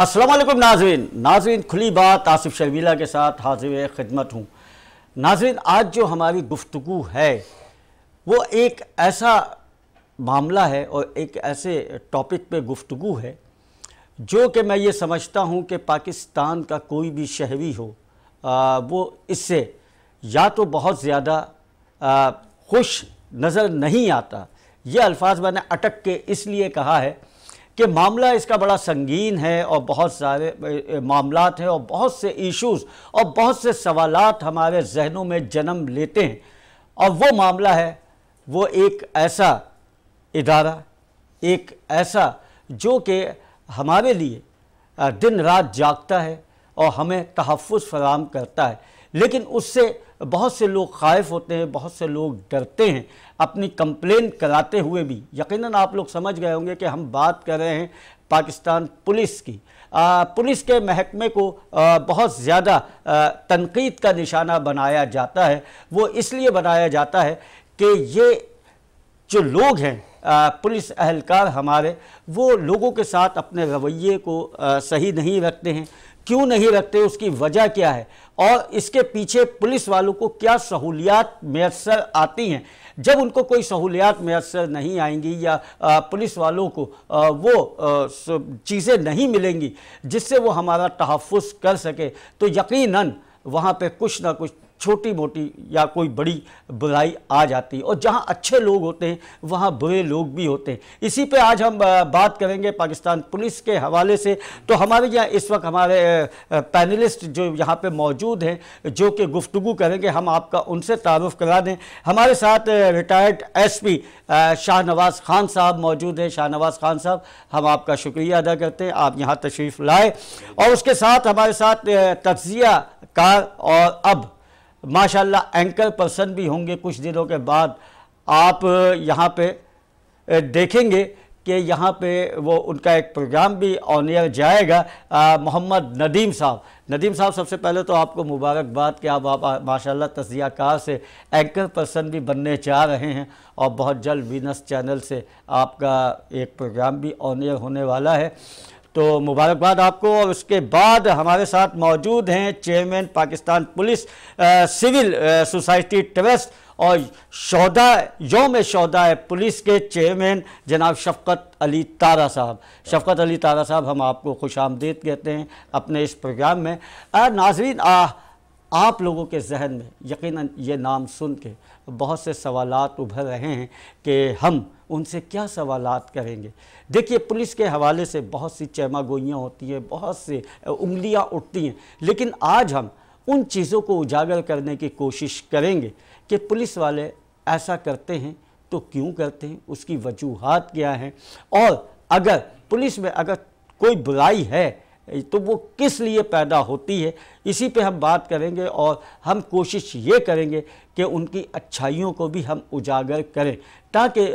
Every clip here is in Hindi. अस्सलाम वालेकुम नाज़रीन, खुली बात आसिफ शर्मिला के साथ हाजिर खिदमत हूँ। नाज़रीन, आज जो हमारी गुफ्तगू है वो एक ऐसा मामला है और एक ऐसे टॉपिक पे गुफ्तगू है जो कि मैं ये समझता हूँ कि पाकिस्तान का कोई भी शहरी हो वो इससे या तो बहुत ज़्यादा खुश नज़र नहीं आता। ये अल्फाज मैंने अटक के इसलिए कहा है कि मामला इसका बड़ा संगीन है और बहुत सारे मामलात हैं और बहुत से इश्यूज़ और बहुत से सवालात हमारे जहनों में जन्म लेते हैं। और वो मामला है वो एक ऐसा इदारा, एक ऐसा जो कि हमारे लिए दिन रात जागता है और हमें तहफ़्फ़ुज़ फराहम करता है, लेकिन उससे बहुत से लोग खाइफ होते हैं, बहुत से लोग डरते हैं अपनी कंप्लेन कराते हुए भी। यकीनन आप लोग समझ गए होंगे कि हम बात कर रहे हैं पाकिस्तान पुलिस की। पुलिस के महकमे को बहुत ज़्यादा तनकीद का निशाना बनाया जाता है। वो इसलिए बनाया जाता है कि ये जो लोग हैं पुलिस अहलकार हमारे, वो लोगों के साथ अपने रवैये को सही नहीं रखते हैं। क्यों नहीं रखते, उसकी वजह क्या है और इसके पीछे पुलिस वालों को क्या सहूलियात मैसर आती हैं। जब उनको कोई सहूलियात मैसर नहीं आएंगी या पुलिस वालों को वो चीज़ें नहीं मिलेंगी जिससे वो हमारा तहफ़्फ़ुज़ कर सके, तो यकीनन वहाँ पे कुछ ना कुछ छोटी मोटी या कोई बड़ी बुराई आ जाती है। और जहाँ अच्छे लोग होते हैं वहाँ बुरे लोग भी होते हैं। इसी पे आज हम बात करेंगे पाकिस्तान पुलिस के हवाले से। तो हमारे यहाँ इस वक्त हमारे पैनलिस्ट जो यहाँ पे मौजूद हैं जो कि गुफ्तगू करेंगे, हम आपका उनसे तारुफ़ करा दें। हमारे साथ रिटायर्ड एसपी शाहनवाज़ ख़ान साहब मौजूद हैं। शाहनवाज़ ख़ान साहब, हम आपका शुक्रिया अदा करते हैं आप यहाँ तशरीफ़ लाए। और उसके साथ हमारे साथ तज्ज़िया कार और अब माशाल्लाह एंकर पर्सन भी होंगे। कुछ दिनों के बाद आप यहाँ पे देखेंगे कि यहाँ पे वो उनका एक प्रोग्राम भी ऑन एयर जाएगा। मोहम्मद नदीम साहब, नदीम साहब सबसे पहले तो आपको मुबारकबाद कि आप माशाल्लाह तज्ज़ियाकार से एंकर पर्सन भी बनने चाह रहे हैं और बहुत जल्द वीनस चैनल से आपका एक प्रोग्राम भी ऑन एयर होने वाला है, तो मुबारकबाद आपको। और उसके बाद हमारे साथ मौजूद हैं chairman Pakistan police civil society trust और शौदा यौम शौदा पुलिस के चेयरमैन जनाब शफ़क़त अली तारा साहब। शफ़क़त अली तारा साहब, हम आपको खुश आमदीद कहते हैं अपने इस प्रोग्राम में। नाज़रीन, आप लोगों के जहन में यकीनन ये नाम सुन के बहुत से सवालात उभर रहे हैं कि हम उनसे क्या सवालात करेंगे। देखिए, पुलिस के हवाले से बहुत सी चैमागोइयाँ होती हैं, बहुत से उंगलियाँ उठती हैं, लेकिन आज हम उन चीज़ों को उजागर करने की कोशिश करेंगे कि पुलिस वाले ऐसा करते हैं तो क्यों करते हैं, उसकी वजूहात क्या हैं, और अगर पुलिस में अगर कोई बुराई है तो वो किस लिए पैदा होती है। इसी पे हम बात करेंगे और हम कोशिश ये करेंगे कि उनकी अच्छाइयों को भी हम उजागर करें, ताकि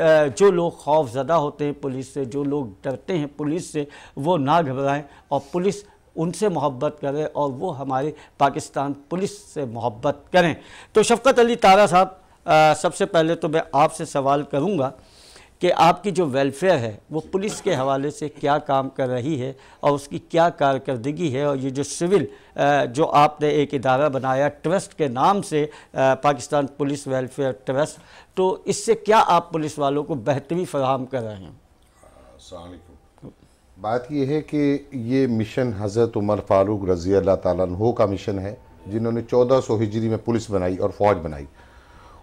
जो लोग खौफज़दा होते हैं पुलिस से, जो लोग डरते हैं पुलिस से, वो ना घबराएं और पुलिस उनसे मोहब्बत करे और वो हमारे पाकिस्तान पुलिस से मोहब्बत करें। तो शफ़क़त अली तारा साहब, सबसे पहले तो मैं आपसे सवाल करूँगा कि आपकी जो वेलफेयर है वो पुलिस के हवाले से क्या काम कर रही है और उसकी क्या कारकर्दगी है। और ये जो सिविल जो आपने एक इदारा बनाया ट्रस्ट के नाम से, पाकिस्तान पुलिस वेलफेयर ट्रस्ट, तो इससे क्या आप पुलिस वालों को बेहतरी फराहम कर रहे हैं? अस्सलामुअलैकुम। बात ये है कि ये मिशन हज़रत उमर फ़ारूक रज़ी अल्लाह तआला अन्हु का मिशन है, जिन्होंने 1400 हिजरी में पुलिस बनाई और फ़ौज बनाई,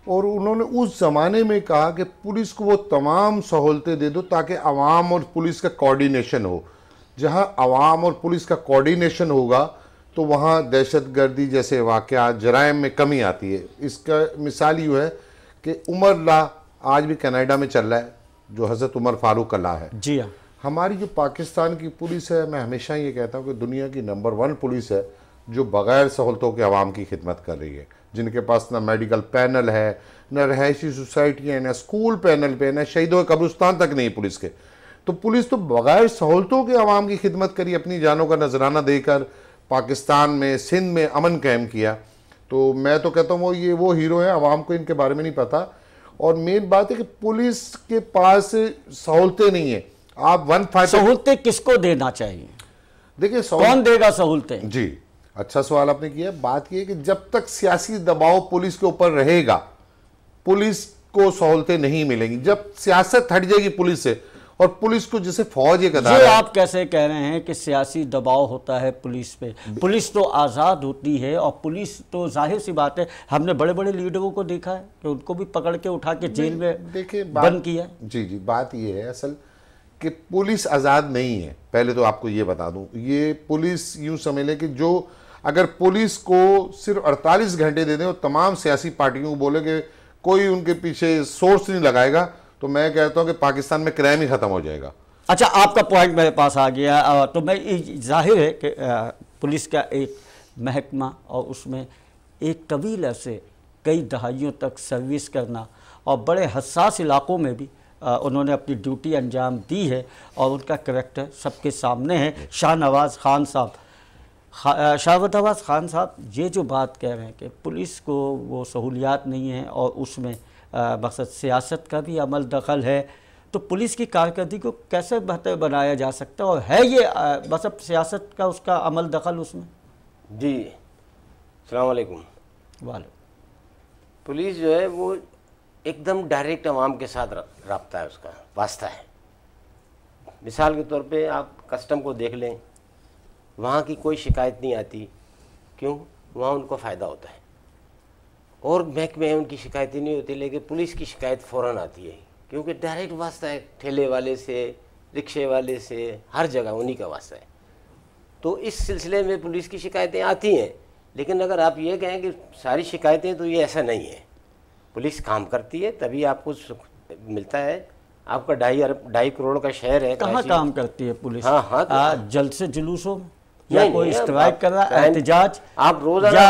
और उन्होंने उस ज़माने में कहा कि पुलिस को वो तमाम सहूलतें दे दो ताकि आवाम और पुलिस का कोऑर्डिनेशन हो। जहाँ आवाम और पुलिस का कोऑर्डिनेशन होगा तो वहाँ दहशतगर्दी जैसे वाक़यात, जराइम में कमी आती है। इसका मिसाल यूँ है कि उमर ला आज भी कनाडा में चल रहा है, जो हज़रत उमर फ़ारूक का ला है। जी हाँ, हमारी जो पाकिस्तान की पुलिस है, मैं हमेशा ये कहता हूँ कि दुनिया की नंबर 1 पुलिस है जो बग़ैर सहूलतों के आवाम की खिदमत कर रही है, जिनके पास ना मेडिकल पैनल है, ना रहायशी सोसाइटी है, ना स्कूल पैनल पे, ना शहीदों के कब्रिस्तान तक नहीं पुलिस के। तो पुलिस तो बग़ैर सहूलतों के आवाम की खिदमत करी, अपनी जानों का नजराना देकर पाकिस्तान में, सिंध में अमन कायम किया। तो मैं तो कहता हूँ वो ये वो हीरो हैं, आवाम को इनके बारे में नहीं पता। और मेन बात है कि पुलिस के पास सहूलतें नहीं है। आप सहूलतें किसको देना चाहिए? देखिए कौन देगा सहूलतें? जी अच्छा सवाल आपने किया। बात यह है कि जब तक सियासी दबाव पुलिस के ऊपर रहेगा पुलिस को सहूलतें नहीं मिलेंगी। जब सियासत हट जाएगी पुलिस से और पुलिस को जिसे फौज ये कहता है। आप कैसे कह रहे हैं कि सियासी दबाव होता है पुलिस पे? पुलिस तो आज़ाद होती है और पुलिस तो जाहिर सी बात है, हमने बड़े बड़े लीडरों को देखा है कि उनको भी पकड़ के उठा के जेल में देखिए बंद किया। जी जी बात ये है असल कि पुलिस आज़ाद नहीं है। पहले तो आपको ये बता दूं, ये पुलिस यूँ समझ लें कि जो अगर पुलिस को सिर्फ 48 घंटे दे दें और तमाम सियासी पार्टियों को बोले कि कोई उनके पीछे सोर्स नहीं लगाएगा तो मैं कहता हूं कि पाकिस्तान में क्राइम ही ख़त्म हो जाएगा। अच्छा आपका पॉइंट मेरे पास आ गया। तो मैं जाहिर है कि पुलिस का एक महकमा और उसमें एक कबील से कई दहाइयों तक सर्विस करना और बड़े हसास इलाकों में भी उन्होंने अपनी ड्यूटी अंजाम दी है और उनका करैक्टर सबके सामने है। शाहनवाज खान साहब ये जो बात कह रहे हैं कि पुलिस को वो सहूलियात नहीं है और उसमें मकसद सियासत का भी अमल दखल है, तो पुलिस की कारकर्दगी को कैसे बेहतर बनाया जा सकता है और है ये मतलब सियासत का उसका अमल दखल उसमें? जी अस्सलाम वालेकुम। वालेकुम। पुलिस जो है वो एकदम डायरेक्ट आवाम के साथ रब्ता है, उसका वास्ता है। मिसाल के तौर पे आप कस्टम को देख लें, वहाँ की कोई शिकायत नहीं आती। क्यों? वहाँ उनको फ़ायदा होता है और महकमे में उनकी शिकायतें नहीं होती, लेकिन पुलिस की शिकायत फ़ौरन आती है क्योंकि डायरेक्ट वास्ता है। ठेले वाले से, रिक्शे वाले से, हर जगह उन्हीं का वास्ता है। तो इस सिलसिले में पुलिस की शिकायतें आती हैं, लेकिन अगर आप ये कहें कि सारी शिकायतें, तो ये ऐसा नहीं है। पुलिस काम करती है तभी आपको मिलता है। आपका 2.5 करोड़ का शहर है, कहाँ काम करती है पुलिस? हाँ हाँ तो जलसे जुलूसों या कोई स्ट्राइक कर रहा है, एहतजाज, आप रोजाना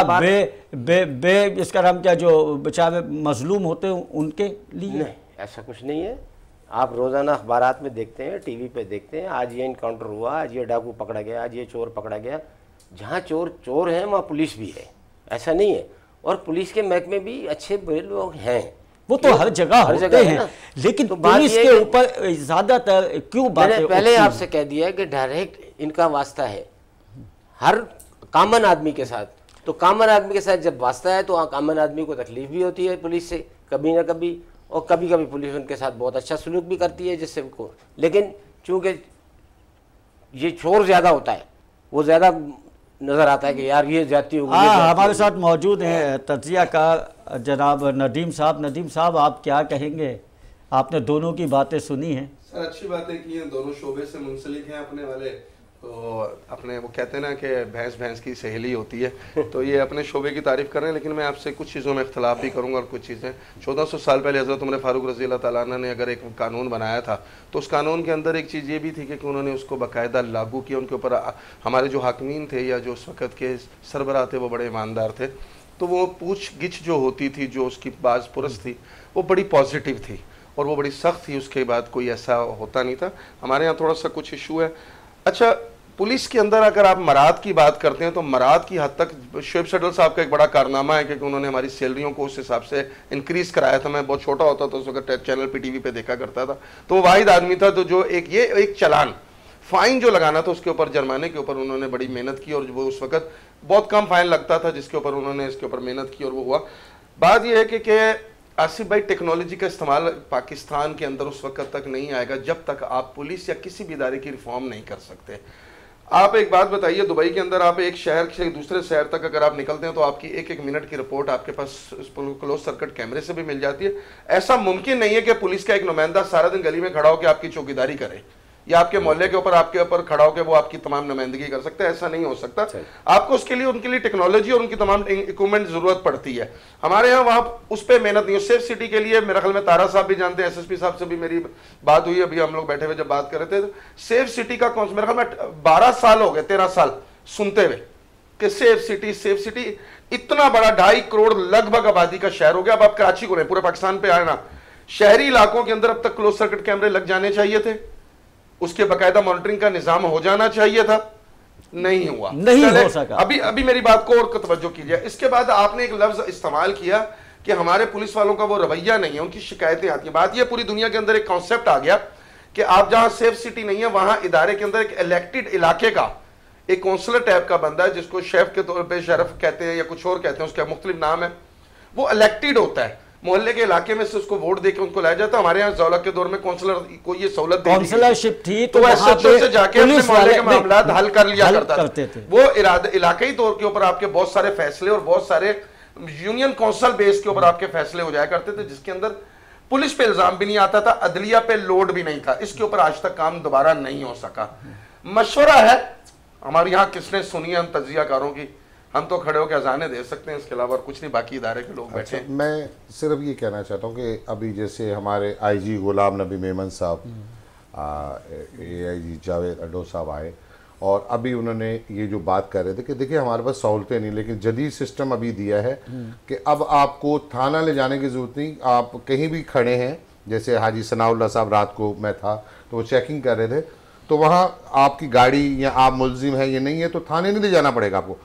इसका नाम क्या, जो बेचारे मजलूम होते हैं उनके लिए? ऐसा कुछ नहीं है। आप रोज़ाना अखबारात में देखते हैं, टीवी पे देखते हैं, आज ये इनकाउंटर हुआ, आज ये डाकू पकड़ा गया, आज ये चोर पकड़ा गया। जहाँ चोर हैं वहाँ पुलिस भी है, ऐसा नहीं है। और पुलिस के महकमे भी अच्छे बुरे लोग हैं, वो तो हर जगह हैं, लेकिन तो पुलिस के ऊपर ज़्यादातर क्यों बात? मैंने पहले आपसे कह दिया है कि डायरेक्ट इनका वास्ता है हर कामन आदमी के साथ। तो कामन आदमी के साथ जब वास्ता है तो कामन आदमी को तकलीफ भी होती है पुलिस से कभी ना कभी, और कभी कभी पुलिस उनके साथ बहुत अच्छा सलूक भी करती है जिससे उनको, लेकिन चूँकि ये चोर ज़्यादा होता है वो ज़्यादा नज़र आता है कि यार ये जाती होगी। हाँ हमारे साथ मौजूद हैं तजिया का जनाब नदीम साहब, आप क्या कहेंगे? आपने दोनों की बातें सुनी हैं। सर अच्छी बातें की हैं, दोनों शोबे से मुंसलिक हैं अपने वाले। तो अपने वो कहते हैं ना कि भैंस की सहेली होती है, तो ये अपने शोबे की तारीफ़ कर रहे हैं, लेकिन मैं आपसे कुछ चीज़ों में इख्तलाफ भी करूँगा। और कुछ चीज़ें 1400 साल पहले हज़रत उमर फारूक रज़ी अल्लाह तआला अन्हु ने अगर एक कानून बनाया था तो उस कानून के अंदर एक चीज़ ये भी थी कि उन्होंने उसको बाकायदा लागू किया। उनके ऊपर हमारे जो हाकिमीन थे या जो उस वक़्त के सरबराह थे वो बड़े ईमानदार थे। तो वो पूछ गिछ जो होती थी, जो उसकी बाज पुरस थी, वो बड़ी पॉजिटिव थी और वो बड़ी सख्त थी। उसके बाद कोई ऐसा होता नहीं था। हमारे यहाँ थोड़ा सा कुछ इशू है। अच्छा पुलिस के अंदर अगर आप मराद की बात करते हैं तो मराद की हद तक शुएब सटल साहब का एक बड़ा कारनामा है, क्योंकि उन्होंने हमारी सैलरीयों को उस हिसाब से इंक्रीज़ कराया था। मैं बहुत छोटा होता था उस वक्त, चैनल पे टीवी पे देखा करता था, तो वो वाहिद आदमी था तो जो एक चालान फ़ाइन जो लगाना था उसके ऊपर, जुर्माने के ऊपर उन्होंने बड़ी मेहनत की और वो उस वक्त बहुत कम फ़ाइन लगता था जिसके ऊपर उन्होंने इसके ऊपर मेहनत की और वो हुआ। बात यह है कि आसिफ भाई टेक्नोलॉजी का इस्तेमाल पाकिस्तान के अंदर उस वक्त तक नहीं आएगा जब तक आप पुलिस या किसी भी इदारे की रिफॉर्म नहीं कर सकते। आप एक बात बताइए, दुबई के अंदर आप एक शहर से दूसरे शहर तक अगर आप निकलते हैं तो आपकी एक एक मिनट की रिपोर्ट आपके पास क्लोज सर्किट कैमरे से भी मिल जाती है। ऐसा मुमकिन नहीं है कि पुलिस का एक नुमाइंदा सारा दिन गली में खड़ा होकर आपकी चौकीदारी करे या आपके मोहल्ले के ऊपर आपके ऊपर खड़ा होकर वो आपकी तमाम नुमाइंदगी कर सकता है। ऐसा नहीं हो सकता। आपको उसके लिए उनके लिए टेक्नोलॉजी और उनकी तमाम इक्विपमेंट जरूरत पड़ती है। हमारे यहाँ वहाँ उस पर मेहनत नहीं। सेफ सिटी के लिए मेरे ख्याल में तारा साहब भी जानते हैं, एसएसपी साहब से भी मेरी बात हुई, अभी हम लोग बैठे हुए जब बात कर रहे थे, सेफ सिटी का कॉन्सेप्ट मेरे ख्याल में 12 साल हो गए, 13 साल सुनते हुए कि सेफ सिटी इतना बड़ा 2.5 करोड़ लगभग आबादी का शहर हो गया। अब आप कराची को नहीं, पूरे पाकिस्तान पे आए ना, शहरी इलाकों के अंदर अब तक क्लोज सर्किट कैमरे लग जाने चाहिए थे, उसके बाकायदा मॉनिटरिंग का निजाम हो जाना चाहिए था, नहीं हुआ, नहीं हो सका। अभी मेरी बात को और तवज्जो कीजिए। इसके बाद आपने एक लफ्ज इस्तेमाल किया कि हमारे पुलिस वालों का वो रवैया नहीं है, उनकी शिकायतें आती हैं। बात ये पूरी दुनिया के अंदर एक कॉन्सेप्ट आ गया कि आप जहां सेफ सिटी नहीं है वहां इदारे के अंदर एक इलेक्टेड इलाके का एक कौंसलर टाइप का बंदा है जिसको शेफ के तौर पे शरफ कहते हैं या कुछ और कहते हैं, उसका मुख्तलिफ नाम है। वो इलेक्टेड होता है, मोहल्ले के इलाके में से उसको वोट देकर उनको लाया जाता है। हमारे यहाँ दौलत के दौर में काउंसलर को ये सहूलत काउंसलरशिप थी, तो ऐसे से जाके अपने मोहल्ले के मामला हल कर लिया करता था। वो इलाकई तौर के ऊपर आपके बहुत सारे फैसले और बहुत सारे यूनियन काउंसिल बेस के ऊपर आपके फैसले हो जाया करते थे, जिसके अंदर पुलिस पे इल्जाम भी नहीं आता था, अदलिया पे लोड भी नहीं था। इसके ऊपर आज तक काम दोबारा नहीं हो सका। मशवरा है हमारे यहाँ, किसने सुनी हम तजियाकारों की, हम तो खड़े होकर अजाने दे सकते हैं, इसके अलावा कुछ नहीं। बाकी इदारे के लोग बैठे। मैं सिर्फ ये कहना चाहता हूँ कि अभी जैसे हमारे IG गुलाम नबी मेमन साहब, AIG जावेद अड्डो साहब आए और अभी उन्होंने ये जो बात कर रहे थे कि देखिए हमारे पास सहूलतें नहीं, लेकिन जदीद सिस्टम अभी दिया है कि अब आपको थाना ले जाने की ज़रूरत नहीं, आप कहीं भी खड़े हैं। जैसे हाजी सनाउल्ला साहब, रात को मैं था तो वो चेकिंग कर रहे थे, तो वहाँ आपकी गाड़ी या आप मुलजिम हैं या नहीं है तो थाने नहीं ले जाना पड़ेगा आपको।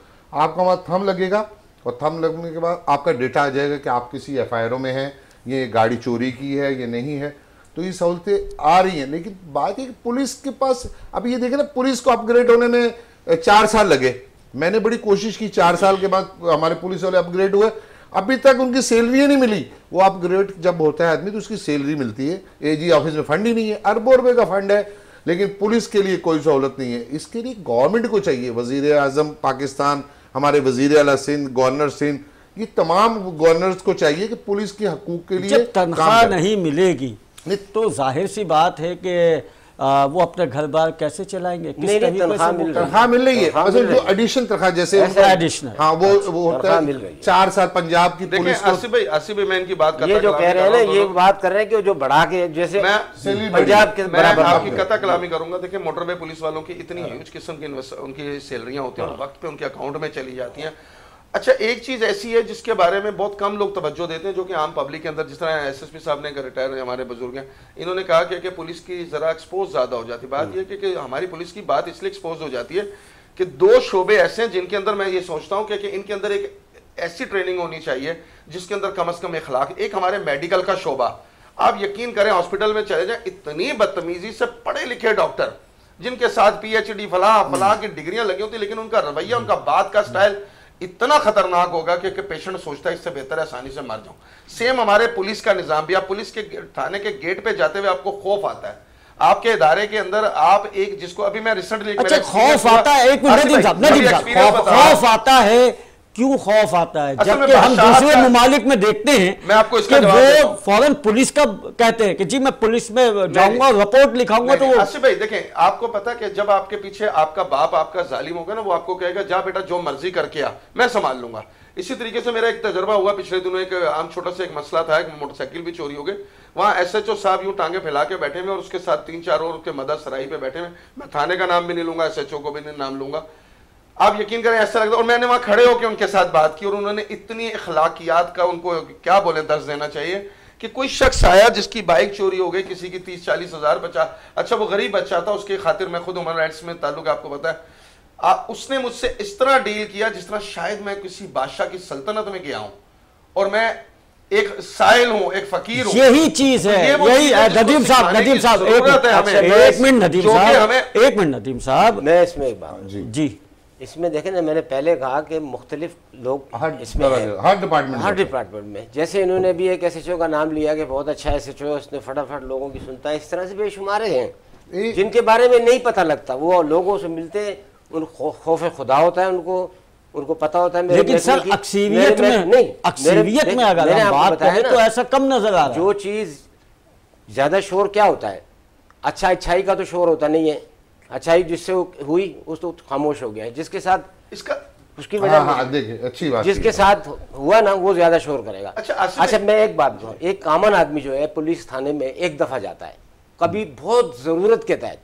आपका वहाँ थम लगेगा और थम लगने के बाद आपका डेटा आ जाएगा कि आप किसी FIR में हैं, ये गाड़ी चोरी की है ये नहीं है। तो ये सहूलतें आ रही हैं, लेकिन बात है कि पुलिस के पास अब ये देखें ना, पुलिस को अपग्रेड होने में 4 साल लगे। मैंने बड़ी कोशिश की, 4 साल के बाद हमारे पुलिस वाले अपग्रेड हुए, अभी तक उनकी सैलरी नहीं मिली। वो अपग्रेड जब होता है आदमी तो उसकी सैलरी मिलती है। AG ऑफिस में फंड ही नहीं है, अरबों रुपये का फंड है, लेकिन पुलिस के लिए कोई सहूलत नहीं है। इसके लिए गवर्नमेंट को चाहिए, वज़ीर आज़म पाकिस्तान, हमारे वज़ीर आला सिंध, गवर्नर सिंध, ये तमाम गवर्नर्स को चाहिए कि पुलिस के हकूक़ के लिए तनख्वाह नहीं मिलेगी तो जाहिर सी बात है कि वो अपना घर बार कैसे चलाएंगे। तनख्वाह मिल रही है, मतलब जो एडिशन तनख्वाह जैसे एडिशनल, हाँ वो होता है 4 साल पंजाब की पुलिस। आसिफ भाई मैं इनकी बात कर, ये जो कह रहे हैं ना, ये बात कर रहे हैं कि जो बढ़ा के जैसे पंजाब के बराबर आपकी कथा कलामी करूंगा। देखिए मोटरवे पुलिस वालों की इतनी ह्यूज किस्म की उनकी सैलरियां होती हैं, वक्त पे उनके अकाउंट में चली जाती हैं। अच्छा, एक चीज़ ऐसी है जिसके बारे में बहुत कम लोग तवज्जो देते हैं, जो कि आम पब्लिक के अंदर, जिस तरह SSP साहब ने, रिटायर हमारे बुजुर्ग हैं, इन्होंने कहा कि पुलिस की ज़रा एक्सपोज ज़्यादा हो जाती है। बात यह कि हमारी पुलिस की बात इसलिए एक्सपोज हो जाती है कि 2 शोबे ऐसे हैं जिनके अंदर मैं ये सोचता हूँ कि इनके अंदर एक ऐसी ट्रेनिंग होनी चाहिए जिसके अंदर कम अज़ कम अखलाक। एक हमारे मेडिकल का शोबा, आप यकीन करें हॉस्पिटल में चले जाएँ, इतनी बदतमीज़ी से पढ़े लिखे डॉक्टर जिनके साथ PhD फलाह की डिग्रियाँ लगी होती, लेकिन उनका रवैया, उनका बात का स्टाइल इतना खतरनाक होगा कि पेशेंट सोचता है इससे बेहतर है आसानी से मर जाऊं। सेम हमारे पुलिस का निज़ाम भी, आप पुलिस के थाने के गेट पे जाते हुए आपको खौफ आता है। आपके इदारे के अंदर आप एक जिसको अभी मैं रिसेंटली खौफ आता है, एक मिनट, खौफ आता है। क्यों खौफ आता है जबकि हम दूसरे मुमालिक में देखते हैं, मैं आपको इसका वो फौरन पुलिस का कहते हैं कि जी मैं पुलिस में जाऊंगा, रिपोर्ट लिखाऊंगा। तो आसिफ भाई देखें, आपको पता है कि जब आपके पीछे आपका बाप आपका जालिम होगा ना, वो आपको कहेगा जा बेटा जो मर्जी करके आ, मैं संभाल लूंगा। इसी तरीके से मेरा एक तजर्बा हुआ, पिछले दिनों एक आम छोटा सा एक मसला था, एक मोटरसाइकिल भी चोरी हो गई। वहाँ SHO साहब यूँ टांगे फैला के बैठे हुए और उसके साथ 3-4 और उसके मदद सराही पे बैठे हुए। मैं थाने का नाम भी नहीं लूंगा, SHO को भी नहीं नाम लूंगा, आप यकीन करें ऐसा लगता है। और मैंने वहाँ खड़े होकर उनके साथ बात की और उन्होंने इतनी अखलाकियात का, उनको क्या बोले, दर्ज देना चाहिए कि कोई शख्स आया जिसकी बाइक चोरी हो गई, किसी की 30-40 हज़ार बचा। अच्छा वो गरीब बच्चा था, उसके खातिर मैं खुद ह्यूमन राइट्स में ताल्लुक, आपको पता है, उसने मुझसे इस तरह डील किया जिस तरह शायद मैं किसी बादशाह की सल्तनत में गया हूँ और मैं एक साहिल हूँ, एक फकीर हूँ। यही चीज है, यही नदीम साहब मैं इसमें एक बात जी इसमें देखें ना, मैंने पहले कहा कि मुख्तलिफ लोग हर डिपार्टमेंट में जैसे इन्होंने भी एक SHO का नाम लिया कि बहुत अच्छा SHO, उसने फटाफट लोगों की सुनता है। इस तरह से बेशुमारे हैं जिनके बारे में नहीं पता लगता, वो लोगों से मिलते हैं, उन खौफ खुदा होता है, उनको पता होता है। लेकिन सर अक्सरियत में नहीं, अक्सरियत में अगर बात करें तो ऐसा कम नजर आ रहा है। जो चीज़ ज़्यादा शोर क्या होता है, अच्छा अच्छाई का तो शोर होता नहीं है, अच्छाई जिससे हुई उस तो खामोश हो गया है, जिसके साथ इसका उसकी वजह देखिए अच्छी बात जिसके साथ हुआ ना वो ज्यादा शोर करेगा। अच्छा मैं एक बात बताऊँ, एक कॉमन आदमी जो है पुलिस थाने में एक दफा जाता है, कभी बहुत जरूरत के तहत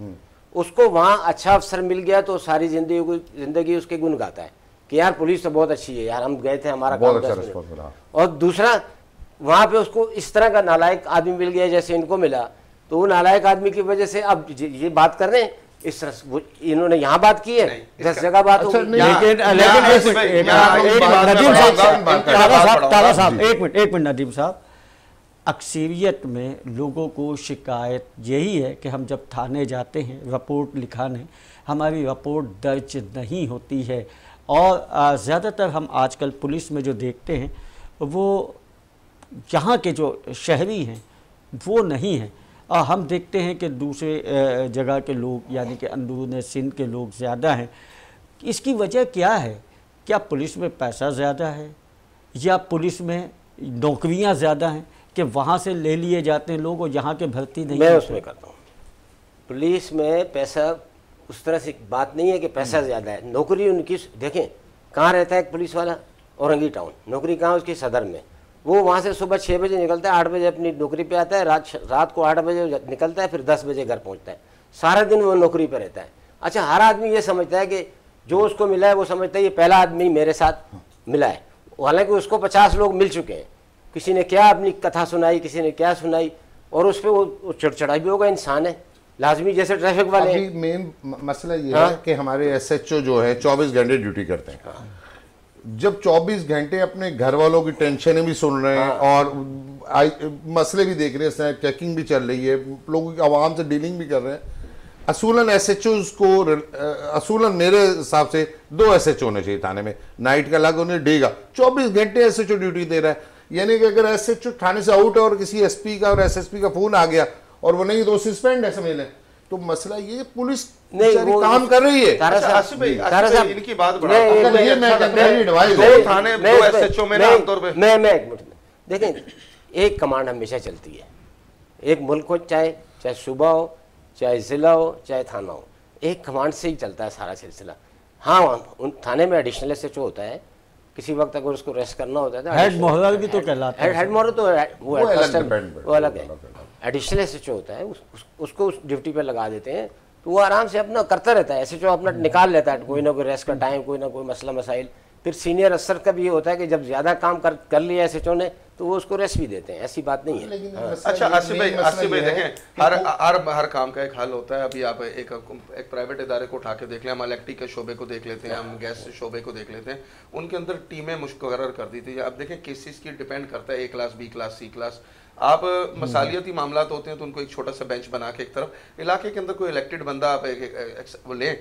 उसको वहाँ अच्छा अफसर मिल गया तो सारी जिंदगी उसके गुण गाता है कि यार पुलिस तो बहुत अच्छी है यार, हम गए थे हमारा काम था। और दूसरा वहाँ पे उसको इस तरह का नालायक आदमी मिल गया जैसे इनको मिला, तो वो नालायक आदमी की वजह से अब ये बात कर रहे हैं इस तरह। इन्होंने यहाँ बात की है 10 जगह बात हो। नदीम साहब, एक मिनट नदीम साहब, अक्सरियत में लोगों को शिकायत यही है कि हम जब थाने जाते हैं रिपोर्ट लिखाने, हमारी रिपोर्ट दर्ज नहीं होती है। और ज़्यादातर हम आजकल पुलिस में जो देखते हैं वो यहाँ के जो शहरी हैं वो नहीं हैं। हम देखते हैं कि दूसरे जगह के लोग यानी कि अंदरून सिंध के लोग ज़्यादा हैं। इसकी वजह क्या है? क्या पुलिस में पैसा ज़्यादा है या पुलिस में नौकरियाँ ज़्यादा हैं कि वहाँ से ले लिए जाते हैं लोग और यहाँ के भर्ती नहीं? मैं उसमें करता हूँ, पुलिस में पैसा उस तरह से बात नहीं है कि पैसा ज़्यादा है। नौकरी उनकी देखें, कहाँ रहता है एक पुलिस वाला? औरंगी टाउन। नौकरी कहाँ? उसकी सदर में। वो वहाँ से सुबह 6 बजे निकलता है, 8 बजे अपनी नौकरी पे आता है, रात को 8 बजे निकलता है, फिर 10 बजे घर पहुँचता है। सारा दिन वो नौकरी पे रहता है। अच्छा, हर आदमी ये समझता है कि जो उसको मिला है वो समझता है ये पहला आदमी मेरे साथ मिला है, हालांकि उसको 50 लोग मिल चुके हैं। किसी ने क्या अपनी कथा सुनाई, किसी ने क्या सुनाई, और उस पर वो चिड़चिड़ा भी होगा, इंसान है लाजमी। जैसे ट्रैफिक वाले, मेन मसला ये है कि हमारे SHO जो है 24 घंटे ड्यूटी करते हैं। जब 24 घंटे अपने घर वालों की टेंशनें भी सुन रहे हैं और मसले भी देख रहे हैं, चेकिंग भी चल रही है, लोगों की आवाम से डीलिंग भी कर रहे हैं। असूलन SHOs को असूलन मेरे हिसाब से 2 SHO होने चाहिए थाने में, नाइट का अलग होने डे का। 24 घंटे SHO ड्यूटी दे रहा है, यानी कि अगर SHO थाने से आउट है और किसी SP का और SSP का फोन आ गया और वो नहीं तो सस्पेंड है, समझ लें। तो मसला ये पुलिस नहीं काम कर रही है। इनकी बात मैं देखें, एक कमांड हमेशा चलती है, एक मुल्क हो, चाहे सूबा हो, चाहे ज़िला हो, चाहे थाना हो, एक कमांड से ही चलता है सारा सिलसिला। हाँ, उन थाने में एडिशनल SHO होता है, किसी वक्त अगर उसको रेस्ट करना होता है हेड मोहर भी तो कहलाता है, हेड मोहर तो वो अलग है, एडिशनल SHO होता है, उसको उस ड्यूटी पे लगा देते हैं तो वो आराम से अपना करता रहता है। SHO अपना निकाल लेता है, कोई ना कोई रेस्ट का टाइम, कोई ना कोई मसला मसाइल। फिर सीनियर अफसर का भी ये होता है कि जब ज़्यादा काम कर लिया SHO ने तो वो उसको रेस्ट भी देते हैं, ऐसी बात नहीं है। अच्छा आसिफ भाई, देखें हर काम का एक हल होता है। अभी आप एक प्राइवेट इदारे को उठा के देख लें, हम इलेक्ट्रिक के शोबे को देख लेते हैं, हम गैस शोबे को देख लेते हैं, उनके अंदर टीमें मुकर्रर कर दी थी। अब देखें केसेस की डिपेंड करता है, A class B class C class. आप मसालियती मामला होते हैं तो उनको एक छोटा सा बेंच बना के एक तरफ इलाके के अंदर कोई इलेक्टेड बंदा आप लें,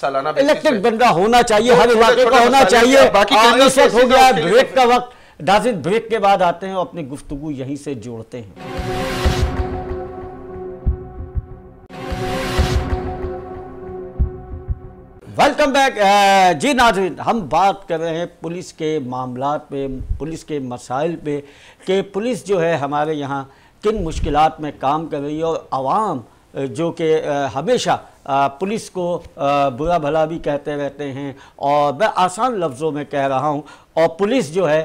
सालाना इलेक्टेड बंदा होना चाहिए, हर इलाके का होना चाहिए। बाकी ब्रेक का वक्त, दाजिद ब्रेक के बाद आते हैं और अपनी गुफ्तगू यहीं से जोड़ते हैं। Welcome back. जी नाज़रीन, हम बात कर रहे हैं पुलिस के मामलात पे, पुलिस के मसाइल पे कि पुलिस जो है हमारे यहाँ किन मुश्किलात में काम कर रही है और आवाम जो कि हमेशा पुलिस को बुरा भला भी कहते रहते हैं, और मैं आसान लफ्ज़ों में कह रहा हूँ, और पुलिस जो है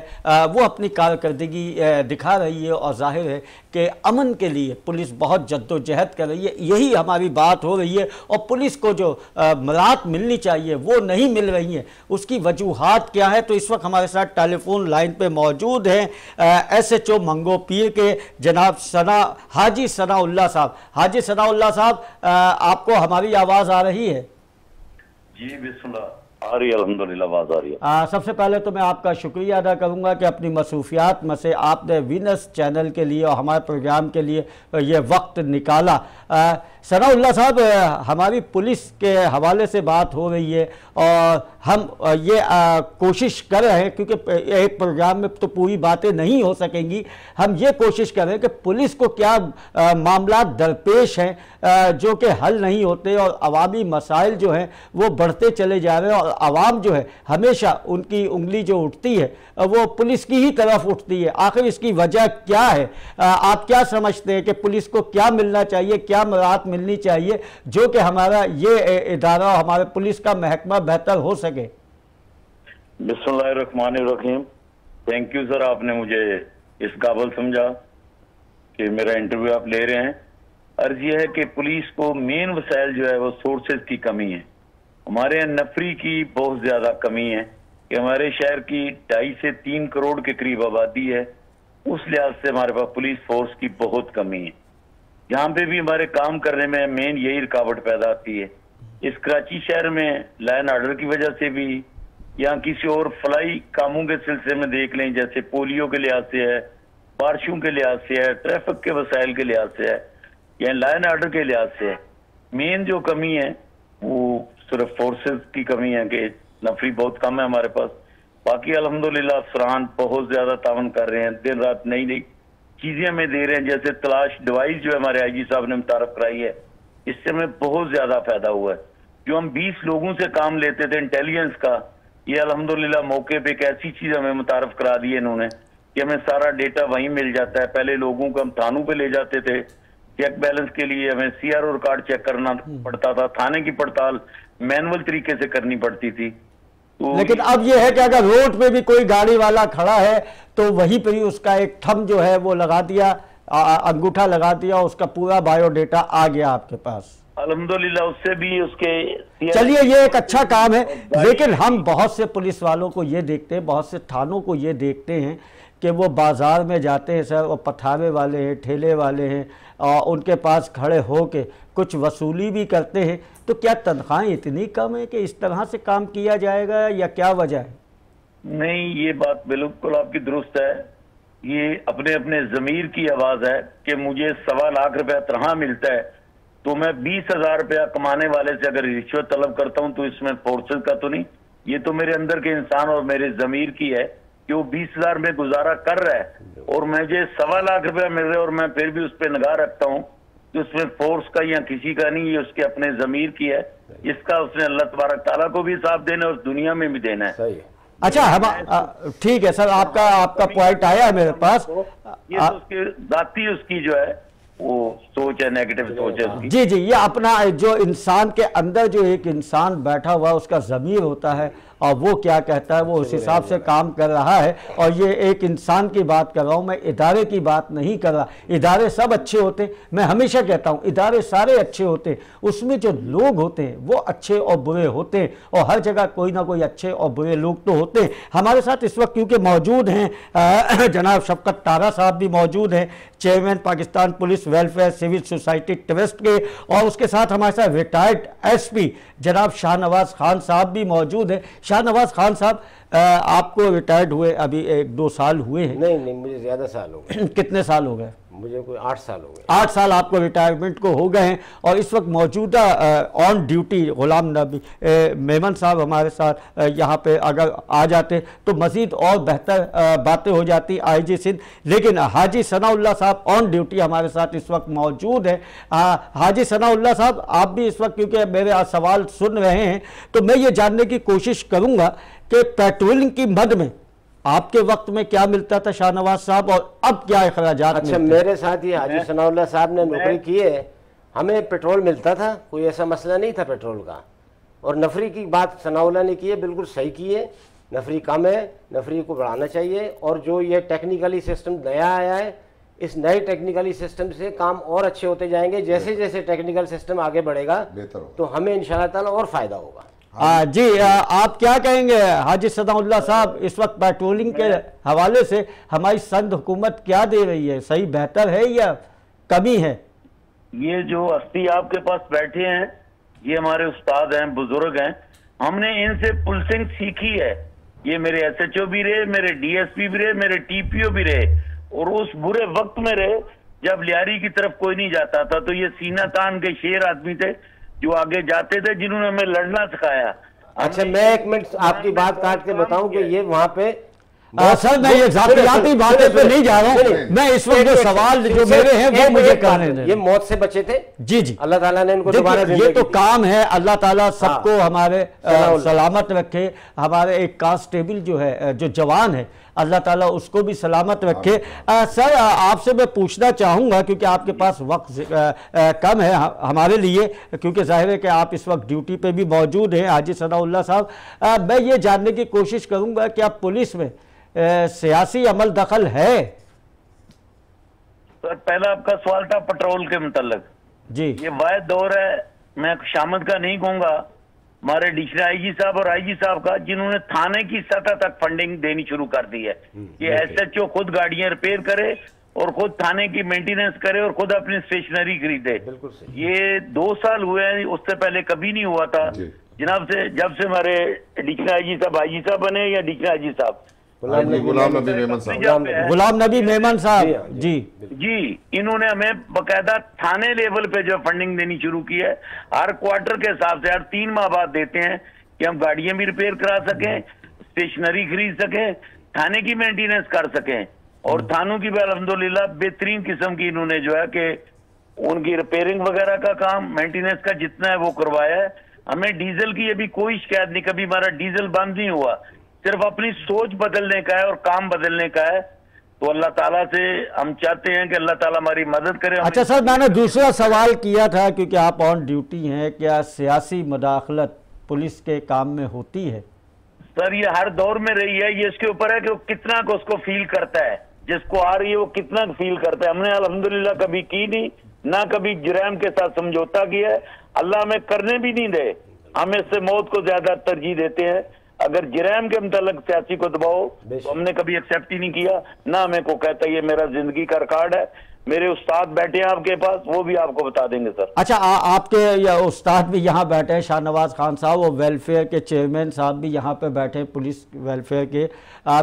वो अपनी कारकर्दगी दिखा रही है और जाहिर है कि अमन के लिए पुलिस बहुत जद्दोजहद कर रही है। यही हमारी बात हो रही है और पुलिस को जो मराहत मिलनी चाहिए वो नहीं मिल रही है। उसकी वजूहात क्या है? तो इस वक्त हमारे साथ टेलीफोन लाइन पे मौजूद हैं SHO मंगो पीर के जनाब हाजी सनाउल्लाह साहब। हाजी सनाउल्लाह साहब, आपको हमारी आवाज़ आ रही है? जी बिस्मिल्लाह आ रही है, अल्हम्दुलिल्लाह आवाज़ आ रही है। सबसे पहले तो मैं आपका शुक्रिया अदा करूंगा कि अपनी मसरूफियात में से आपने वीनस चैनल के लिए और हमारे प्रोग्राम के लिए ये वक्त निकाला। सनाउल्लाह साहब, हमारी पुलिस के हवाले से बात हो रही है और हम ये कोशिश कर रहे हैं, क्योंकि एक प्रोग्राम में तो पूरी बातें नहीं हो सकेंगी, हम ये कोशिश कर रहे हैं कि पुलिस को क्या मामला दरपेश हैं जो कि हल नहीं होते और अवामी मसाइल जो हैं वो बढ़ते चले जा रहे हैं, और आवाम जो है हमेशा उनकी उंगली जो उठती है वो पुलिस की ही तरफ उठती है। आखिर इसकी वजह क्या है? आप क्या समझते हैं कि पुलिस को क्या मिलना चाहिए, क्या मराहत मिलनी चाहिए जो कि हमारा ये इदारा और हमारे पुलिस का महकमा बेहतर हो सके? बिस्मिल्लाहिर्रहमानिर्रहीम। थैंक यू सर, आपने मुझे इस काबिल समझा कि मेरा इंटरव्यू आप ले रहे हैं। अर्ज यह है कि पुलिस को मेन वसाइल जो है वो सोर्सेज की कमी है। हमारे यहाँ नफरी की बहुत ज्यादा कमी है कि हमारे शहर की 2.5 से 3 करोड़ के करीब आबादी है, उस लिहाज से हमारे पास पुलिस फोर्स की बहुत कमी है। यहाँ पे भी हमारे काम करने में मेन यही रुकावट पैदा आती है। इस कराची शहर में लॉ एंड ऑर्डर की वजह से भी या किसी और फलाई कामों के सिलसिले में देख लें, जैसे पोलियो के लिहाज से है, बारिशों के लिहाज से है, ट्रैफिक के वसाइल के लिहाज से है या लॉ एंड ऑर्डर के लिहाज से है। मेन जो कमी है वो सिर्फ फोर्सेस की कमी है कि नफरी बहुत कम है हमारे पास। बाकी अल्हम्दुलिल्लाह अफसरान बहुत ज्यादा तावन कर रहे हैं, दिन रात नई नई चीजें हमें दे रहे हैं। जैसे तलाश डिवाइस जो हमारे आई जी साहब ने मुतारफ कराई है, इससे हमें बहुत ज्यादा फायदा हुआ है। जो हम 20 लोगों से काम लेते थे इंटेलिजेंस का, ये अल्हम्दुलिल्लाह मौके पे एक ऐसी चीज हमें मुतारफ करा दी है इन्होंने कि हमें सारा डेटा वहीं मिल जाता है। पहले लोगों को हम थानों पे ले जाते थे चेक बैलेंस के लिए, हमें सीआरओ रिकॉर्ड चेक करना पड़ता था, थाने की पड़ताल मैनुअल तरीके से करनी पड़ती थी। तो लेकिन अब यह है कि अगर रोड पे भी कोई गाड़ी वाला खड़ा है तो वहीं पर ही उसका एक थंब जो है वो लगा दिया, अंगूठा लगा दिया, उसका पूरा बायोडेटा आ गया आपके पास। अल्हम्दुलिल्लाह उससे भी उसके चलिए ये एक अच्छा काम है। लेकिन हम बहुत से पुलिस वालों को ये देखते हैं, बहुत से थानों को ये देखते हैं कि वो बाज़ार में जाते हैं सर, वो पथावे वाले हैं, ठेले वाले हैं और उनके पास खड़े होके कुछ वसूली भी करते हैं। तो क्या तनख्वाहें इतनी कम है कि इस तरह से काम किया जाएगा या क्या वजह है? नहीं, ये बात बिल्कुल आपकी दुरुस्त है। ये अपने अपने ज़मीर की आवाज़ है कि मुझे 1.25 लाख रुपया तनख्वाह मिलता है तो मैं 20,000 रुपया कमाने वाले से अगर रिश्वत तलब करता हूँ तो इसमें फोर्सेस का तो नहीं। ये तो मेरे अंदर के इंसान और मेरे ज़मीर की है कि वो 20,000 में गुजारा कर रहा है और मुझे 1.25 लाख रुपया मिल रहा है और मैं फिर भी उस पर निगाह रखता हूँ तो उसमें फोर्स का या किसी का नहीं, ये उसके अपने ज़मीर की है। इसका उसने अल्लाह तबारक ताला को भी हिसाब देना है और दुनिया में भी देना है। अच्छा, हम ठीक है सर, आपका पॉइंट आया मेरे पास। ये उसके जाती उसकी जो है वो सोच है, नेगेटिव सोच है उसकी। जी जी, ये अपना जो इंसान के अंदर जो एक इंसान बैठा हुआ उसका ज़मीर होता है और वो क्या कहता है वो उस हिसाब से काम कर रहा है। और ये एक इंसान की बात कर रहा हूँ, मैं इदारे की बात नहीं कर रहा। इदारे सब अच्छे होते, मैं हमेशा कहता हूँ इदारे सारे अच्छे होते, उसमें जो लोग होते हैं वो अच्छे और बुरे होते हैं और हर जगह कोई ना कोई अच्छे और बुरे लोग तो होते हैं। हमारे साथ इस वक्त क्योंकि मौजूद हैं जनाब शफकत तारा साहब भी मौजूद हैं, chairman Pakistan police welfare civil society trust के, और उसके साथ हमारे साथ रिटायर्ड SP जनाब शाहनवाज खान साहब भी मौजूद हैं। शाहनवाज खान साहब, आपको रिटायर्ड हुए अभी 1-2 साल हुए हैं? नहीं नहीं, मुझे ज़्यादा साल हो गए। कितने साल हो गए? मुझे कोई 8 साल हो गए। 8 साल आपको रिटायरमेंट को हो गए हैं। और इस वक्त मौजूदा ऑन ड्यूटी गुलाम नबी मेमन साहब हमारे साथ यहाँ पे अगर आ जाते तो मज़ीद और बेहतर बातें हो जाती IG सिंध। लेकिन हाजी सनाउल्लाह साहब ऑन ड्यूटी हमारे साथ इस वक्त मौजूद है। हाजी सनाउल्लाह साहब, आप भी इस वक्त क्योंकि मेरे सवाल सुन रहे हैं तो मैं ये जानने की कोशिश करूँगा कि पेट्रोलिंग की मद में आपके वक्त में क्या मिलता था शाहनवाज साहब और अब क्या अखराजात? अच्छा, मेरे साथ ही हाजी सनाउल्लाह साहब ने नौकरी की है, हमें पेट्रोल मिलता था, कोई ऐसा मसला नहीं था पेट्रोल का। और नफरी की बात सनाउल्लाह ने की है, बिल्कुल सही की है, नफरी कम है, नफरी को बढ़ाना चाहिए। और जो ये टेक्निकली सिस्टम नया आया है, इस नए टेक्निकली सिस्टम से काम और अच्छे होते जाएंगे। जैसे जैसे टेक्निकल सिस्टम आगे बढ़ेगा तो हमें इंशाल्लाह ताला और फायदा होगा। जी, आप क्या कहेंगे हाजी सनाउल्लाह साहब, इस वक्त पेट्रोलिंग के हवाले से हमारी सिंध हुकूमत क्या दे रही है, सही बेहतर है या कमी है? ये जो हस्ती आपके पास बैठे हैं ये हमारे उस्ताद हैं, बुजुर्ग हैं, हमने इनसे पुलिसिंग सीखी है। ये मेरे SHO भी रहे, मेरे DSP भी रहे, मेरे TPO भी रहे और उस बुरे वक्त में रहे जब लियारी की तरफ कोई नहीं जाता था। तो ये सीना तान के शेर आदमी थे जो आगे जाते थे, जिन्होंने हमें लड़ना सिखाया। अच्छा, मैं एक मिनट आपकी बात काट के बताऊं कि ये वहां पे सर मैं ये जाती बातें पे नहीं जा रहा हूं। मैं इस वक्त जो सवाल जो मेरे हैं वो मुझे करने दें। ये मौत से बचे थे। जी जी, अल्लाह ताला ने इनको दोबारा जिंदा किया। ये तो काम है, अल्लाह ताला सबको हमारे सलामत रखे। हमारे एक कांस्टेबल जो है, जो जवान है, अल्लाह ताला उसको भी सलामत रखे। सर, आपसे मैं पूछना चाहूँगा क्योंकि आपके पास वक्त कम है हमारे लिए, क्योंकि जाहिर है कि आप इस वक्त ड्यूटी पे भी मौजूद हैं हाजी सनाउल्लाह साहब। मैं ये जानने की कोशिश करूँगा कि आप पुलिस में सियासी अमल दखल है? सर, पहला आपका सवाल था पेट्रोल के मतलब। जी, ये वाय दौर है, मैं शामत का नहीं कहूँगा, हमारे डिस्ट्रिक्ट IG साहब और IG साहब का, जिन्होंने थाने की सतह तक फंडिंग देनी शुरू कर दी है कि SHO खुद गाड़ियां रिपेयर करे और खुद थाने की मेंटेनेंस करे और खुद अपनी स्टेशनरी खरीदे। बिल्कुल सही। ये 2 साल हुए हैं, उससे पहले कभी नहीं हुआ था जनाब। से जब से हमारे डिस्ट्रिक्ट IG साहब बने या डिस्ट्रिक्ट IG साहब, गुलाम नबी मेमन साहब जी जी, इन्होंने हमें बकायदा थाने लेवल पे जो फंडिंग देनी शुरू की है, हर क्वार्टर के हिसाब से हर 3 माह बाद देते हैं कि हम गाड़ियां भी रिपेयर करा सकें, स्टेशनरी खरीद सकें, थाने की मेंटेनेंस कर सकें, और थानों की भी अलहमदुलिल्लाह बेहतरीन किस्म की इन्होंने जो है कि उनकी रिपेयरिंग वगैरह का काम, मेंटेनेंस का जितना है वो करवाया है। हमें डीजल की अभी कोई शिकायत नहीं, कभी हमारा डीजल बंद नहीं हुआ, सिर्फ अपनी सोच बदलने का है और काम बदलने का है। तो अल्लाह ताला से हम चाहते हैं कि अल्लाह ताला हमारी मदद करे। अच्छा सर, मैंने दूसरा सवाल किया था क्योंकि आप ऑन ड्यूटी हैं, क्या सियासी मदाखलत पुलिस के काम में होती है? सर ये हर दौर में रही है, ये इसके ऊपर है कि वो कितना को उसको फील करता है, जिसको आ रही है वो कितना फील करता है। हमने अलहमदुलिल्लाह कभी की नहीं, ना कभी जुर्म के साथ समझौता किया है, अल्लाह हमें करने भी नहीं दे, हम इससे मौत को ज्यादा तरजीह देते हैं। अगर जुर्म के मुताल्लिक सियासी को दबाओ तो हमने कभी एक्सेप्ट ही नहीं किया, ना हमें को कहता। ये मेरा जिंदगी का रिकॉर्ड है, मेरे उस्ताद बैठे हैं आपके पास, वो भी आपको बता देंगे सर। अच्छा, आपके उस्ताद भी यहाँ बैठे हैं, शाहनवाज खान साहब, और वेलफेयर के चेयरमैन साहब भी यहाँ पे बैठे हैं, पुलिस वेलफेयर के।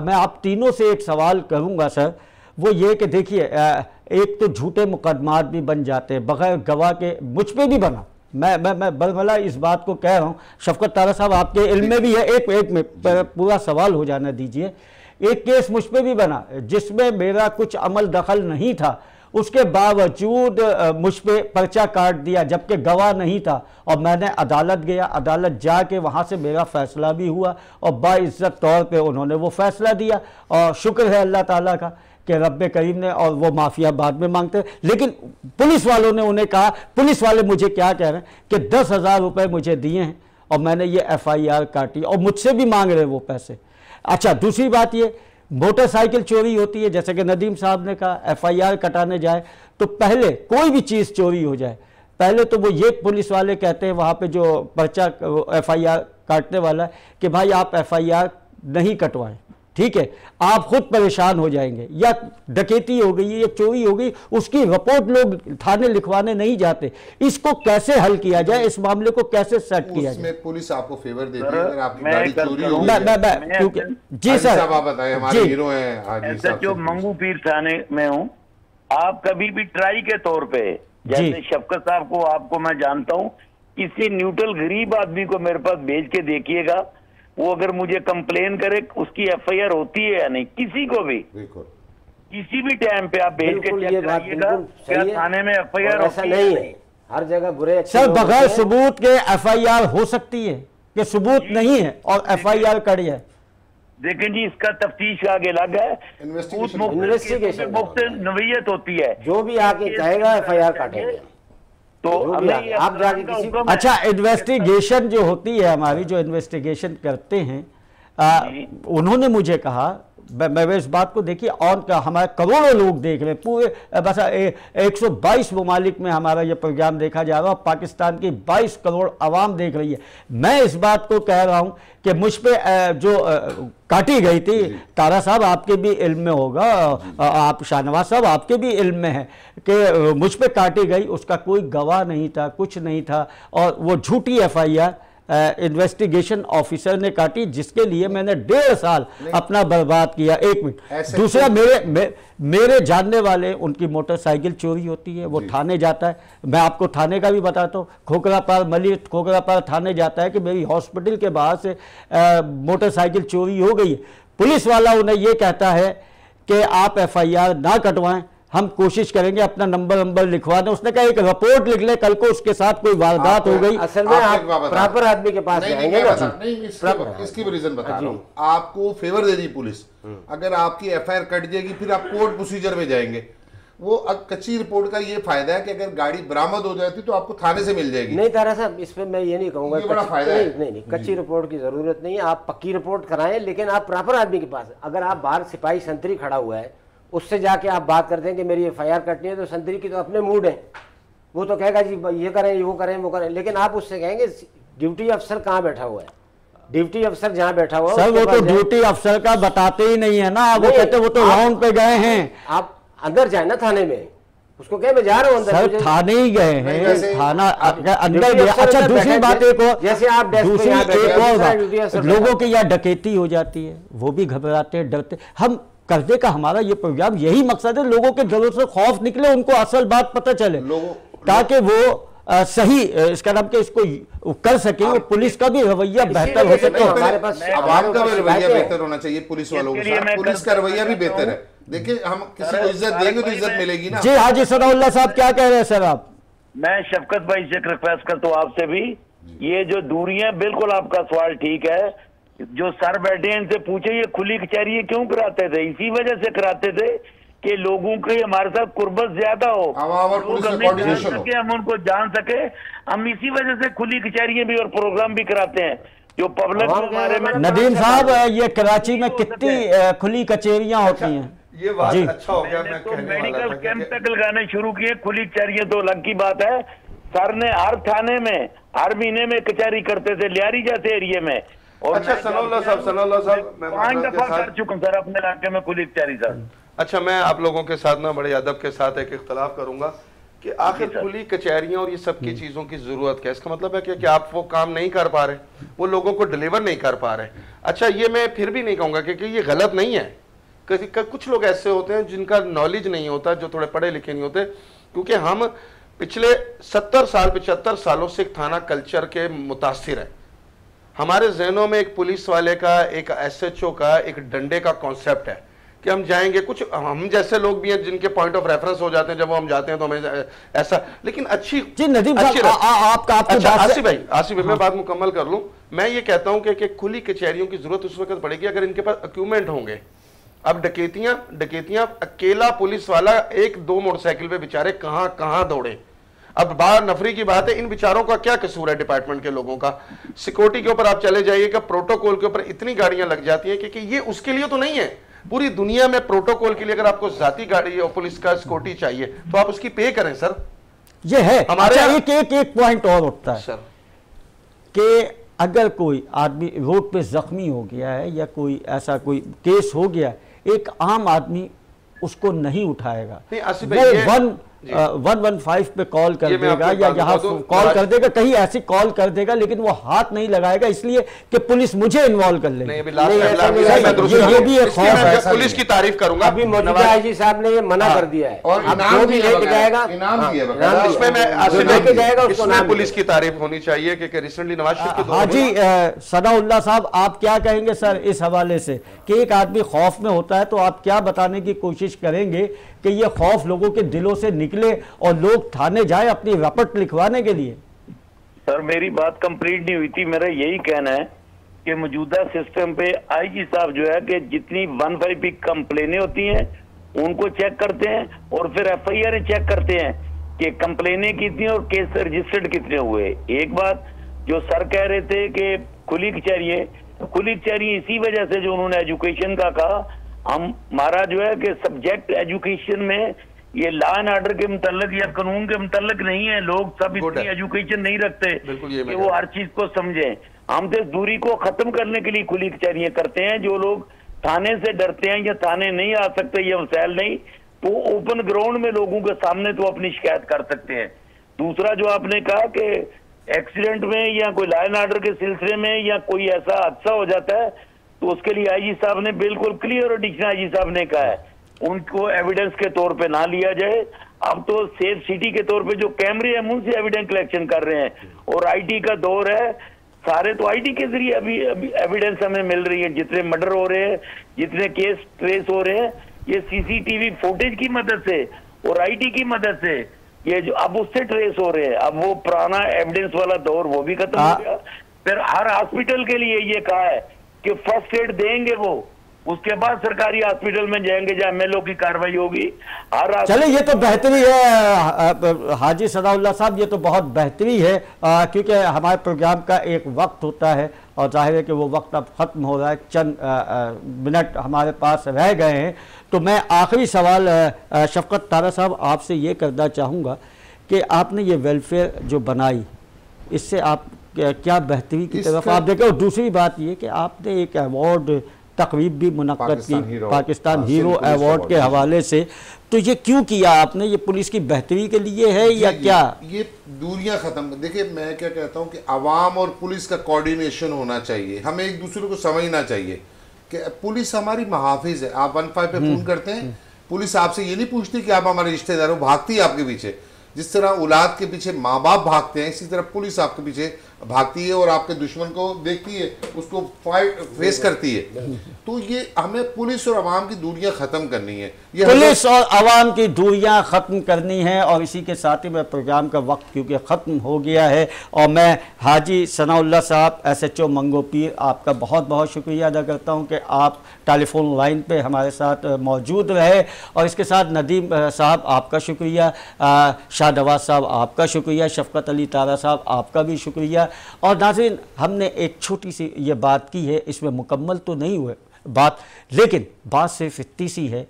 मैं आप तीनों से एक सवाल करूँगा सर, वो ये कि देखिए एक तो झूठे मुकदमात भी बन जाते हैं बगैर गवाह के, मुझ पर भी बना, मैं बलमला इस बात को कह रहा हूँ, शफकत तारा साहब आपके इल्म में भी है, एक एक में पूरा सवाल हो जाना दीजिए। एक केस मुझ पर भी बना जिसमें मेरा कुछ अमल दखल नहीं था, उसके बावजूद मुझ पर पर्चा काट दिया जबकि गवाह नहीं था, और मैंने अदालत गया, अदालत जाके वहाँ से मेरा फ़ैसला भी हुआ और बाइज़्ज़त तौर पे उन्होंने वो फ़ैसला दिया, और शुक्र है अल्लाह ताला का कि रब्बे करीम ने, और वो माफिया बाद में मांगते, लेकिन पुलिस वालों ने उन्हें कहा, पुलिस वाले मुझे क्या कह रहे हैं कि 10,000 रुपये मुझे दिए हैं और मैंने ये FIR काटी और मुझसे भी मांग रहे वो पैसे। अच्छा, दूसरी बात ये मोटरसाइकिल चोरी होती है, जैसे कि नदीम साहब ने कहा FIR कटाने जाए तो पहले कोई भी चीज़ चोरी हो जाए, पहले तो वो ये पुलिस वाले कहते हैं वहाँ पे जो पर्चा FIR काटने वाला है कि भाई आप FIR नहीं कटवाएं, ठीक है, आप खुद परेशान हो जाएंगे, या डकैती हो गई या चोरी हो गई, उसकी रिपोर्ट लोग थाने लिखवाने नहीं जाते। इसको कैसे हल किया जाए, इस मामले को कैसे सेट किया जाए? पुलिस आपको फेवर देती है अगर आपकी गाड़ी चोरी हो गई। जी सर, आप बताएं, हमारे हीरो हैं जो मंगू पीर थाने में हूँ, आप कभी भी ट्राई के तौर पे, जैसे शफकत साहब को आपको मैं जानता हूँ, किसी न्यूट्रल गरीब आदमी को मेरे पास भेज के देखिएगा, वो अगर मुझे कंप्लेन करे उसकी FIR होती है या नहीं, किसी को भी किसी भी टाइम पे आप भेज के चेक करिएगा क्या थाने में FIR होती है। हर जगह बुरे सर बगैर सबूत के FIR हो सकती है कि सबूत नहीं है और FIR करी है, लेकिन जी इसका तफ्तीश का आगे अलग है, मुफ्त नवीयत होती है, जो भी आके कहेगा FIR काटेगा। तो आप जाके किसी को, अच्छा इन्वेस्टिगेशन जो होती है हमारी, जो इन्वेस्टिगेशन करते हैं उन्होंने मुझे कहा, मैं इस बात को देखिए ऑन का हमारे करोड़ों लोग देख रहे हैं पूरे, बस 122 ममालिक में हमारा ये प्रोग्राम देखा जा रहा है, पाकिस्तान की 22 करोड़ आवाम देख रही है। मैं इस बात को कह रहा हूँ कि मुझ पर जो काटी गई थी, तारा साहब आपके भी इल्म में होगा, आप शाहनवाज साहब आपके भी इल्म में है कि मुझ पर काटी गई, उसका कोई गवाह नहीं था, कुछ नहीं था, और वो झूठी FIR इन्वेस्टिगेशन ऑफिसर ने काटी, जिसके लिए मैंने 1.5 साल अपना बर्बाद किया। एक मिनट, दूसरा मेरे जानने वाले, उनकी मोटरसाइकिल चोरी होती है, वो थाने जाता है, मैं आपको थाने का भी बताता हूँ, खोकरापार मलिर खोकरापार थाने जाता है कि मेरी हॉस्पिटल के बाहर से मोटरसाइकिल चोरी हो गई है, पुलिस वाला उन्हें ये कहता है कि आप FIR ना कटवाएं, हम कोशिश करेंगे, अपना नंबर लिखवा दें, उसने कहा एक रिपोर्ट लिख ले, कल को उसके साथ कोई वारदात हो गई। असल में आप प्रॉपर आदमी के पास जाएंगे ना, इसकी रीजन बता रहा हूं, आपको फेवर दे दी पुलिस, अगर आपकी FIR कट जाएगी फिर आप कोर्ट प्रोसीजर में जाएंगे, वो कच्ची रिपोर्ट का ये फायदा है कि अगर गाड़ी बरामद हो जाती तो आपको थाने से मिल जाएगी। नहीं तारा साहब, इस पे मैं ये नहीं कहूँगा, बड़ा फायदा है, नहीं कच्ची रिपोर्ट की जरूरत नहीं है, आप पक्की रिपोर्ट कराएं, लेकिन आप प्रॉपर आदमी के पास। अगर आप बाहर सिपाही संतरी खड़ा हुआ है उससे जाके आप बात करते हैं कि मेरी FIR कटनी है, तो संतरी की तो अपने मूड है, वो तो कहेगा जी ये करें वो करें वो करें, लेकिन आप उससे कहेंगे ड्यूटी अफसर कहाँ बैठा हुआ है, ड्यूटी अफसर जहाँ बैठा हुआ है, वो तो ड्यूटी अफसर का बताते ही नहीं है ना, वो कहते वो तो राउंड पे गए हैं। आप अंदर जाए ना थाने में, उसको क्या बजा रहा हूँ सर, थाने ही गए हैं, थाना अंदर गया। अच्छा दूसरी बात एक और, जैसे आप दूसरी एक और, लोगों के यहाँ डकैती हो जाती है, वो भी घबराते हैं, डरते। हम करने का हमारा ये प्रोग्राम यही मकसद है, लोगों के दिलों से खौफ निकले, उनको असल बात पता चले, ताकि वो सही इसका नाम के इसको कर सके, और पुलिस का भी रवैया बेहतर हो सके। हमारे पास आवाम का भी रवैया बेहतर होना चाहिए, पुलिस वालों के साथ पुलिस का रवैया भी बेहतर है। देखिए हम किसी को इज्जत देंगे तो इज्जत मिलेगी ना। जी हाजी सनाउल्लाह साहब क्या कह रहे हैं सर आप? मैं शफकत भाई से रिक्वेस्ट करता हूँ आपसे भी, ये जो दूरियां, बिल्कुल आपका सवाल ठीक है, जो सर बैठे इनसे पूछे ये खुली कचहरी क्यों कराते थे, इसी वजह से कराते थे कि लोगों के हमारे साथ कुर्बत ज्यादा हो, हम उनको जान सके। हम इसी वजह से खुली कचहरियां भी और प्रोग्राम भी कराते हैं जो पब्लिक हमारे में। नदीम साहब ये कराची में कितनी खुली कचहरियां होती हैं? ये बात अच्छा हो गया, मैं तो मेडिकल कैंप तक लगाने शुरू किए। खुली कचहरियां तो अलग की बात है, सर ने हर थाने में हर महीने में कचहरी करते थे लियारी जैसे एरिया में। और अच्छा सनाउल्लाह साहब मैं 5 दफा कर चुका हूँ सर अपने इलाके में खुली कचहरी सर। अच्छा मैं आप लोगों के साथ ना बड़े अदब के साथ एक इख्तलाफ करूंगा कि आखिर खुली कचहरियां और ये सब की चीज़ों की ज़रूरत क्या है? इसका मतलब है कि आप वो काम नहीं कर पा रहे, वो लोगों को डिलीवर नहीं कर पा रहे। अच्छा ये मैं फिर भी नहीं कहूँगा क्योंकि ये गलत नहीं है, कुछ लोग ऐसे होते हैं जिनका नॉलेज नहीं होता, जो थोड़े पढ़े लिखे नहीं होते, क्योंकि हम पिछले 70 साल 75 सालों से थाना कल्चर के मुतासिर हैं। हमारे जहनों में एक पुलिस वाले का, एक SHO का, एक डंडे का कॉन्सेप्ट है कि हम जाएंगे, कुछ हम जैसे लोग भी हैं जिनके पॉइंट ऑफ रेफरेंस हो जाते हैं जब हम जाते हैं तो हमें ऐसा, लेकिन अच्छी जी नदीम साहब आपका आसिफ भाई मैं बात मुकम्मल कर लूं। मैं ये कहता हूं कि खुली कचहरियों की जरूरत उस वक्त पड़ेगी अगर इनके पास डॉक्यूमेंट होंगे। अब डकैतियां अकेला पुलिस वाला 1-2 मोटरसाइकिल पे बेचारे कहाँ दौड़े। अब बाहर नफरी की बात है, इन बेचारों का क्या कसूर है डिपार्टमेंट के लोगों का? सिक्योरिटी के ऊपर आप चले जाइएगा, प्रोटोकॉल के ऊपर इतनी गाड़ियां लग जाती हैं क्योंकि ये उसके लिए तो नहीं है। पूरी दुनिया में प्रोटोकॉल के लिए अगर आपको जाती गाड़ी और पुलिस का स्कूटी चाहिए तो आप उसकी पे करें सर, ये है हमारे। एक पॉइंट और उठता है सर कि अगर कोई आदमी रोड पे जख्मी हो गया है या कोई ऐसा कोई केस हो गया, एक आम आदमी उसको नहीं उठाएगा, 115 पे कॉल कर देगा या यहाँ कॉल कर देगा, कहीं ऐसी कॉल कर देगा, लेकिन वो हाथ नहीं लगाएगा इसलिए कि पुलिस मुझे इन्वॉल्व कर ले। ये भी एक पुलिस की तारीफ करूंगा, अभी मौजूदा IG साहब ने ये मना कर दिया है और इनाम भी लेके जाएगा, इसमें मैं आसिफ लेके जाएगा, उसको पुलिस की तारीफ होनी चाहिए। रिसेंटली नवाज शरीफ। हाजी सनाउल्लाह साहब आप क्या कहेंगे सर इस हवाले से कि एक आदमी खौफ में होता है तो आप क्या बताने की कोशिश करेंगे कि ये खौफ लोगों के दिलों से निकले और लोग थाने जाए अपनी रपट लिखवाने के लिए? सर मेरी बात कंप्लीट नहीं हुई थी, मेरा यही कहना है कि मौजूदा सिस्टम पे IG साहब जो है कि जितनी 115 की कंप्लेनें होती हैं उनको चेक करते हैं और फिर FIR चेक करते हैं कि कंप्लेनें कितनी और केस रजिस्टर्ड कितने हुए। एक बात जो सर कह रहे थे कि खुली कचहरी इसी वजह से जो उन्होंने एजुकेशन का कहा, हमारा जो है कि सब्जेक्ट एजुकेशन में ये लॉ एंड ऑर्डर के मुतल्लिक या कानून के मुतल्लिक नहीं है। लोग सब इतनी एजुकेशन नहीं रखते कि वो हर चीज को समझें। हम तो दूरी को खत्म करने के लिए खुली कचहरियां करते हैं। जो लोग थाने से डरते हैं या थाने नहीं आ सकते या वसैल नहीं, तो ओपन ग्राउंड में लोगों के सामने तो अपनी शिकायत कर सकते हैं। दूसरा जो आपने कहा कि एक्सीडेंट में या कोई लॉ एंड ऑर्डर के सिलसिले में या कोई ऐसा हादसा हो जाता है तो उसके लिए IG साहब ने बिल्कुल क्लियर और डिक्शनरी IG साहब ने कहा है उनको एविडेंस के तौर पे ना लिया जाए। अब तो सेफ सिटी के तौर पे जो कैमरे हैं उनसे एविडेंस कलेक्शन कर रहे हैं और IT का दौर है, सारे तो IT के जरिए अभी एविडेंस हमें मिल रही है। जितने मर्डर हो रहे हैं, जितने केस ट्रेस हो रहे हैं, ये CCTV फुटेज की मदद से और IT की मदद से ये जो अब उससे ट्रेस हो रहे हैं। अब वो पुराना एविडेंस वाला दौर वो भी खत्म हो गया। फिर हर हॉस्पिटल के लिए ये कहा है कि फर्स्ट एड देंगे, वो उसके बाद सरकारी हॉस्पिटल में जाएंगे जहाँ MLO की कार्रवाई होगी। चले ये तो बेहतरी है हाजी सनाउल्लाह साहब, ये तो बहुत बेहतरी है क्योंकि हमारे प्रोग्राम का एक वक्त होता है और जाहिर है कि वो वक्त अब ख़त्म हो रहा है, चंद मिनट हमारे पास रह गए हैं। तो मैं आखिरी सवाल शफकत तारा साहब आपसे ये करना चाहूँगा कि आपने ये वेलफेयर जो बनाई, इससे आप क्या बेहतरी की तरफ आप देखें? और दूसरी बात ये कि आपने एक अवार्ड तकवीब भी मुनक्कद की पाकिस्तान हीरो अवार्ड के हवाले से। तो ये क्यों किया आपने? ये पुलिस की बेहतरी के लिए है या क्या? ये दूरियां ख़त्म। देखिए मैं क्या कहता हूँ कि आवाम और पुलिस का कोऑर्डिनेशन होना चाहिए, हमें एक दूसरे को समझना चाहिए कि पुलिस हमारी मुहाफिज है। आप 1-5 पे फोन करते हैं, पुलिस आपसे ये नहीं पूछती कि आप हमारे रिश्तेदार हो, भागती है आपके पीछे। जिस तरह औलाद के पीछे माँ बाप भागते हैं, इसी तरह पुलिस आपके पीछे भागती है और आपके दुश्मन को देखती है, उसको फाइट फेस करती है। तो ये हमें पुलिस और आवाम की दूरियां खत्म करनी है, ये पुलिस और आवाम की दूरियां खत्म करनी है। और इसी के साथ ही मैं प्रोग्राम का वक्त क्योंकि ख़त्म हो गया है, और मैं हाजी सनाउल्लाह साहब SHO मंगोपीर आपका बहुत बहुत शुक्रिया अदा करता हूँ कि आप टेलीफोन लाइन पर हमारे साथ मौजूद रहे। और इसके साथ नदीम साहब आपका शुक्रिया, शाहनवाज साहब आपका शुक्रिया, शफकत अली तारा साहब आपका भी शुक्रिया। और नाज़रीन हमने एक छोटी सी ये बात की है, इसमें मुकम्मल तो नहीं हुए बात, लेकिन बात सिर्फ इतनी सी है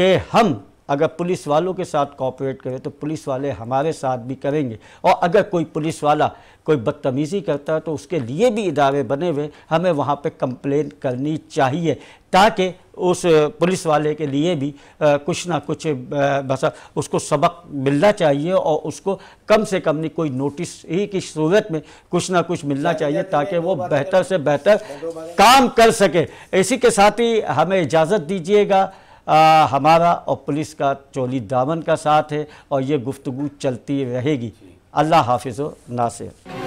कि हम अगर पुलिस वालों के साथ कोऑपरेट करें तो पुलिस वाले हमारे साथ भी करेंगे, और अगर कोई पुलिस वाला कोई बदतमीज़ी करता है तो उसके लिए भी इदारे बने हुए, हमें वहाँ पे कंप्लेन करनी चाहिए ताकि उस पुलिस वाले के लिए भी कुछ ना कुछ बस उसको सबक मिलना चाहिए, और उसको कम से कम नहीं कोई नोटिस ही की सूरत में कुछ ना कुछ मिलना चाहिए ताकि वो बेहतर से बेहतर काम कर सके। इसी के साथ ही हमें इजाज़त दीजिएगा, हमारा और पुलिस का चोली दामन का साथ है और ये गुफ्तगू चलती रहेगी। अल्लाह हाफिज़ व नासिर।